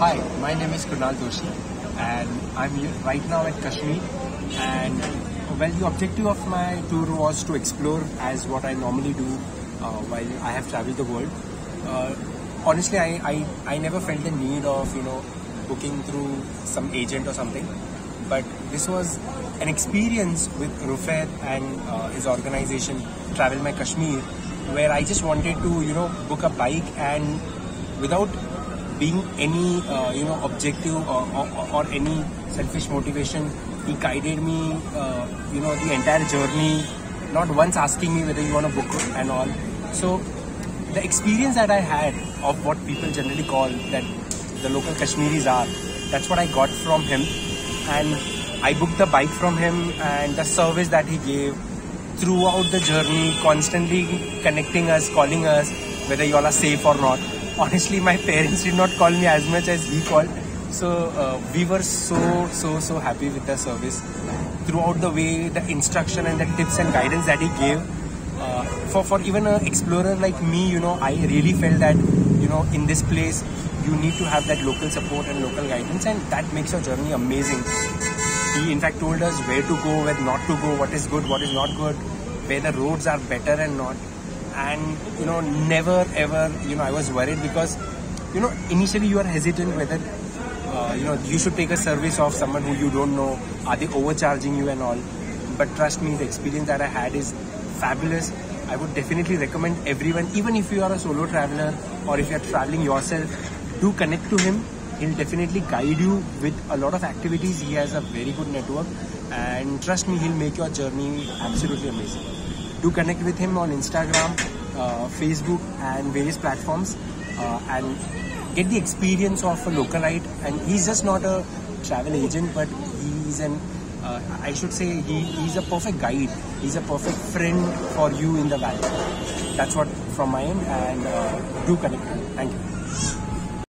Hi, my name is Kunal Doshi and I'm here right now at Kashmir, and well, the objective of my tour was to explore as what I normally do while I have traveled the world. Honestly, I never felt the need of, you know, booking through some agent or something, but this was an experience with Rufat and his organization Travel My Kashmir, where I just wanted to, you know, book a bike and without being any you know, objective or any selfish motivation, he guided me you know, the entire journey, not once asking me whether you want to book and all. So the experience that I had of what people generally call that the local Kashmiris are, that's what I got from him. And I booked the bike from him, and the service that he gave throughout the journey, constantly connecting us, calling us whether y'all are safe or not. Honestly, my parents did not call me as much as he called. So we were so happy with the service throughout the way, the instruction and the tips and guidance that he gave. For even an explorer like me, you know, I really felt that, you know, in this place you need to have that local support and local guidance, and that makes your journey amazing. He in fact told us where to go, where not to go, what is good, what is not good, where the roads are better and not. And you know, never ever, you know, I was worried because, you know, initially you are hesitant whether you know, you should take a service of someone who you don't know. Are they overcharging you and all? But trust me, the experience that I had is fabulous. I would definitely recommend everyone, even if you are a solo traveler or if you are traveling yourself, do connect to him. He'll definitely guide you with a lot of activities. He has a very good network, and trust me, he'll make your journey absolutely amazing. Do connect with him on Instagram, Facebook and various platforms, and get the experience of a localite. And he's just not a travel agent, but he's an I should say he's a perfect guide. He's a perfect friend for you in the valley. That's what from my end, and do connect with him. Thank you.